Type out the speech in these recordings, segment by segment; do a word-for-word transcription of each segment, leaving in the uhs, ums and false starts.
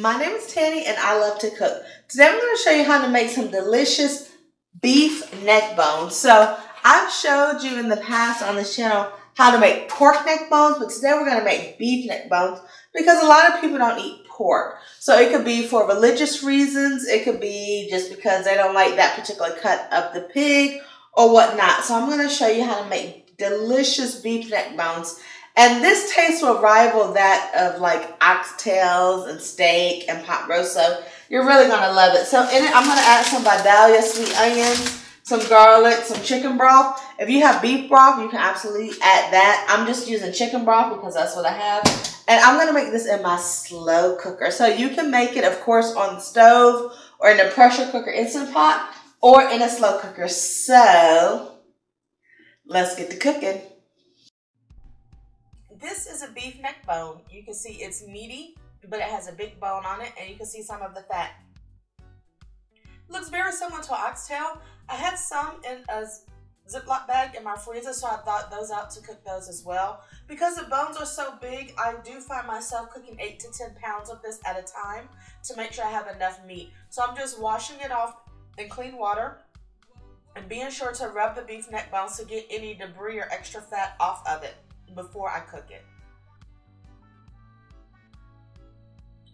My name is Tanny and I love to cook. Today I'm going to show you how to make some delicious beef neck bones. So I've showed you in the past on this channel how to make pork neck bones, but today we're going to make beef neck bones because a lot of people don't eat pork. So it could be for religious reasons, it could be just because they don't like that particular cut of the pig or whatnot. So I'm going to show you how to make delicious beef neck bones. And this taste will rival that of like oxtails and steak and pot roast. So you're really going to love it. So in it, I'm going to add some Vidalia sweet onions, some garlic, some chicken broth. If you have beef broth, you can absolutely add that. I'm just using chicken broth because that's what I have. And I'm going to make this in my slow cooker. So you can make it, of course, on the stove or in a pressure cooker Instant Pot or in a slow cooker. So let's get to cooking. This is a beef neck bone. You can see it's meaty, but it has a big bone on it, and you can see some of the fat. Looks very similar to an oxtail. I had some in a Ziploc bag in my freezer, so I thawed those out to cook those as well. Because the bones are so big, I do find myself cooking eight to ten pounds of this at a time to make sure I have enough meat. So I'm just washing it off in clean water and being sure to rub the beef neck bones to get any debris or extra fat off of it before I cook it.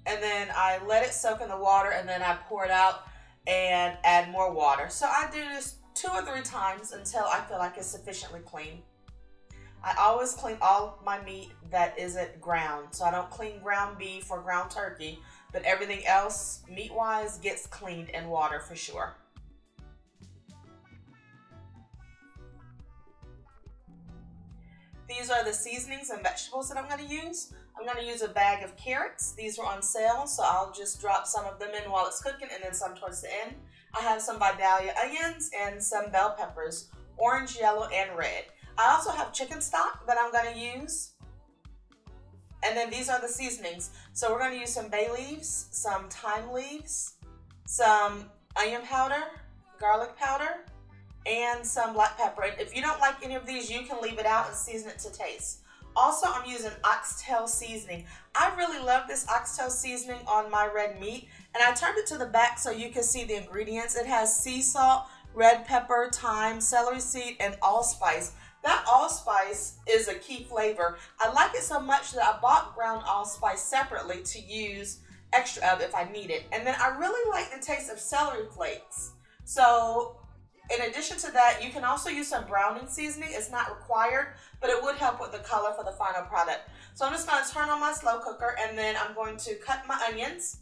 And then I let it soak in the water, and then I pour it out and add more water. So I do this two or three times until I feel like it's sufficiently clean. I always clean all my meat that isn't ground. So I don't clean ground beef or ground turkey, but everything else meat-wise gets cleaned in water for sure. These are the seasonings and vegetables that I'm going to use. I'm going to use a bag of carrots. These were on sale, so I'll just drop some of them in while it's cooking and then some towards the end. I have some Vidalia onions and some bell peppers, orange, yellow, and red. I also have chicken stock that I'm going to use. And then these are the seasonings. So we're going to use some bay leaves, some thyme leaves, some onion powder, garlic powder, and some black pepper. And if you don't like any of these, you can leave it out and season it to taste. Also, I'm using oxtail seasoning. I really love this oxtail seasoning on my red meat, and I turned it to the back so you can see the ingredients. It has sea salt, red pepper, thyme, celery seed, and allspice. That allspice is a key flavor. I like it so much that I bought ground allspice separately to use extra of if I need it. And then I really like the taste of celery flakes. So in addition to that, you can also use some browning seasoning. It's not required, but it would help with the color for the final product. So I'm just going to turn on my slow cooker, and then I'm going to cut my onions.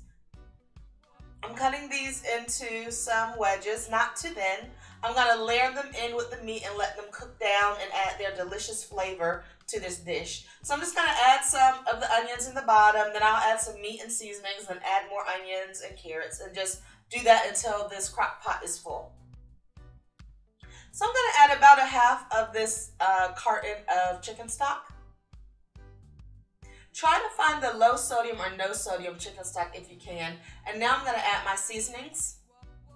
I'm cutting these into some wedges, not too thin. I'm going to layer them in with the meat and let them cook down and add their delicious flavor to this dish. So I'm just going to add some of the onions in the bottom, then I'll add some meat and seasonings, and add more onions and carrots, and just do that until this crock pot is full. So I'm going to add about a half of this uh, carton of chicken stock. Try to find the low sodium or no sodium chicken stock if you can. And now I'm going to add my seasonings.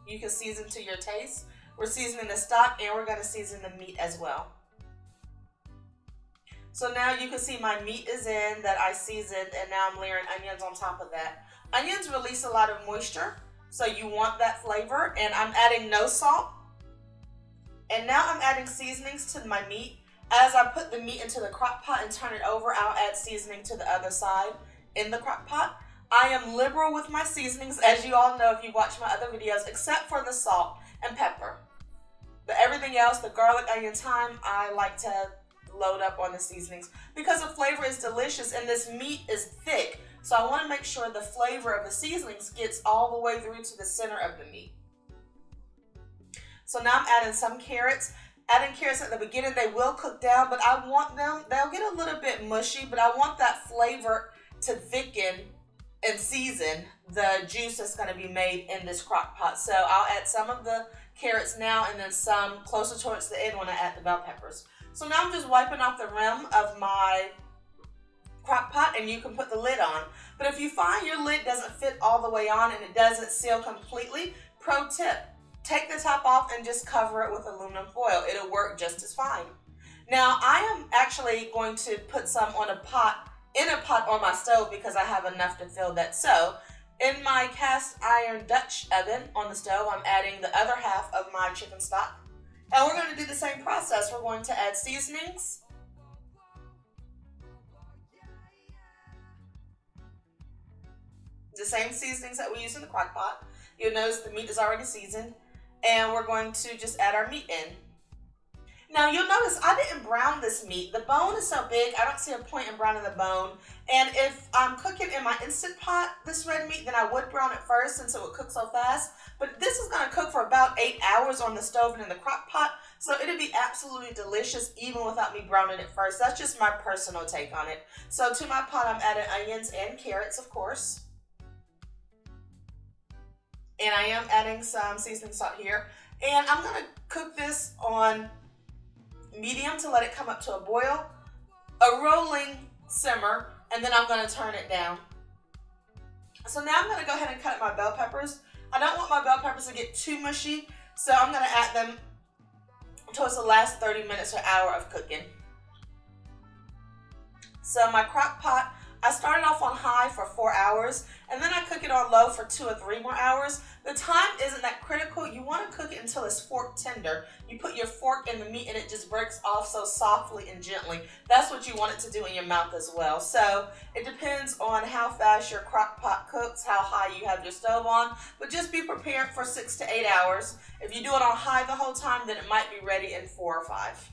You can season to your taste. We're seasoning the stock, and we're going to season the meat as well. So now you can see my meat is in that I seasoned, and now I'm layering onions on top of that. Onions release a lot of moisture, so you want that flavor. And I'm adding no salt. And now I'm adding seasonings to my meat. As I put the meat into the crock pot and turn it over, I'll add seasoning to the other side in the crock pot. I am liberal with my seasonings, as you all know if you watch my other videos, except for the salt and pepper. But everything else, the garlic, onion, thyme, I like to load up on the seasonings because the flavor is delicious and this meat is thick. So I want to make sure the flavor of the seasonings gets all the way through to the center of the meat. So now I'm adding some carrots. Adding carrots at the beginning, they will cook down, but I want them, they'll get a little bit mushy, but I want that flavor to thicken and season the juice that's gonna be made in this crock pot. So I'll add some of the carrots now and then some closer towards the end when I add the bell peppers. So now I'm just wiping off the rim of my crock pot, and you can put the lid on. But if you find your lid doesn't fit all the way on and it doesn't seal completely, pro tip, take the top off and just cover it with aluminum foil. It'll work just as fine. Now I am actually going to put some on a pot, in a pot on my stove because I have enough to fill that. So In my cast iron Dutch oven on the stove, I'm adding the other half of my chicken stock. And we're going to do the same process. We're going to add seasonings. The same seasonings that we use in the crock pot. You'll notice the meat is already seasoned. And we're going to just add our meat in. Now you'll notice I didn't brown this meat. The bone is so big, I don't see a point in browning the bone. And if I'm cooking in my Instant Pot this red meat, then I would brown it first since it would cook so fast. But this is gonna cook for about eight hours on the stove and in the crock pot. So it'll be absolutely delicious even without me browning it first. That's just my personal take on it. So to my pot, I'm adding onions and carrots, of course. And I am adding some seasoning salt here. And I'm gonna cook this on medium to let it come up to a boil, a rolling simmer, and then I'm going to turn it down. So now I'm going to go ahead and cut my bell peppers. I don't want my bell peppers to get too mushy, so I'm going to add them towards the last thirty minutes or hour of cooking. So my crock pot, I started off on high for four hours, and then I cook it on low for two or three more hours. The time isn't that critical. You want to cook it until it's fork tender. You put your fork in the meat and it just breaks off so softly and gently. That's what you want it to do in your mouth as well. So it depends on how fast your crock pot cooks, how high you have your stove on, but just be prepared for six to eight hours. If you do it on high the whole time, then it might be ready in four or five.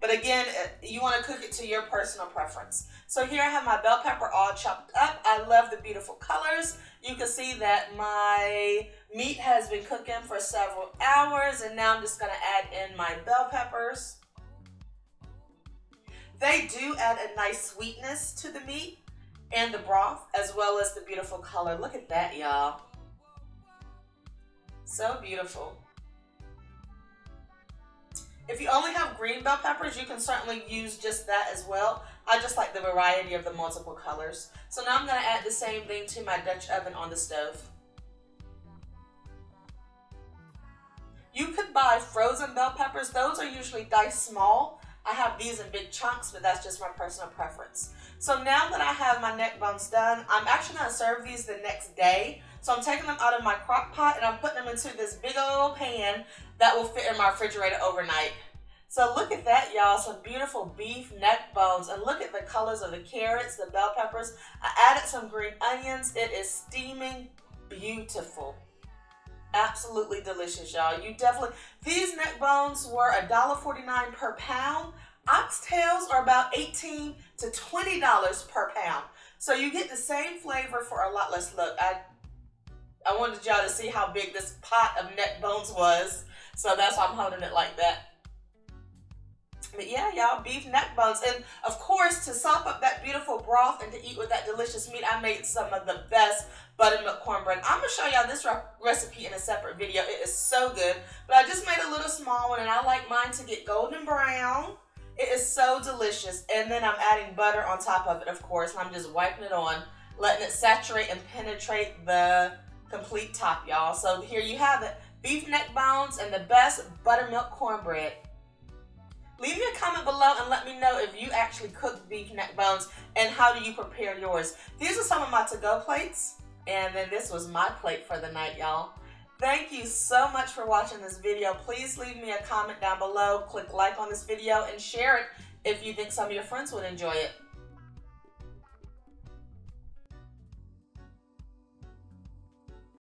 But again, you want to cook it to your personal preference. So here I have my bell pepper all chopped up. I love the beautiful colors. You can see that my meat has been cooking for several hours, and now I'm just going to add in my bell peppers. They do add a nice sweetness to the meat and the broth, as well as the beautiful color. Look at that, y'all. So beautiful. If you only have green bell peppers, you can certainly use just that as well. I just like the variety of the multiple colors. So now I'm going to add the same thing to my Dutch oven on the stove. You could buy frozen bell peppers. Those are usually diced small. I have these in big chunks, but that's just my personal preference. So now that I have my neck bones done, I'm actually going to serve these the next day. So I'm taking them out of my crock pot and I'm putting them into this big old pan that will fit in my refrigerator overnight. So look at that, y'all. Some beautiful beef neck bones. And look at the colors of the carrots, the bell peppers. I added some green onions. It is steaming beautiful. Absolutely delicious, y'all. You definitely, these neck bones were a dollar forty-nine per pound. Oxtails are about eighteen to twenty dollars per pound. So you get the same flavor for a lot less. Look, I, I wanted y'all to see how big this pot of neck bones was. So that's why I'm holding it like that. But yeah, y'all, beef neck bones. And of course, to sop up that beautiful broth and to eat with that delicious meat, I made some of the best buttermilk cornbread. I'm going to show y'all this re recipe in a separate video. It is so good. But I just made a little small one, and I like mine to get golden brown. It is so delicious. And then I'm adding butter on top of it, of course. And I'm just wiping it on, letting it saturate and penetrate the complete top, y'all. So here you have it. Beef neck bones and the best buttermilk cornbread. Leave me a comment below and let me know if you actually cook beef neck bones and how do you prepare yours. These are some of my to-go plates, and then this was my plate for the night, y'all. Thank you so much for watching this video. Please leave me a comment down below, click like on this video, and share it if you think some of your friends would enjoy it.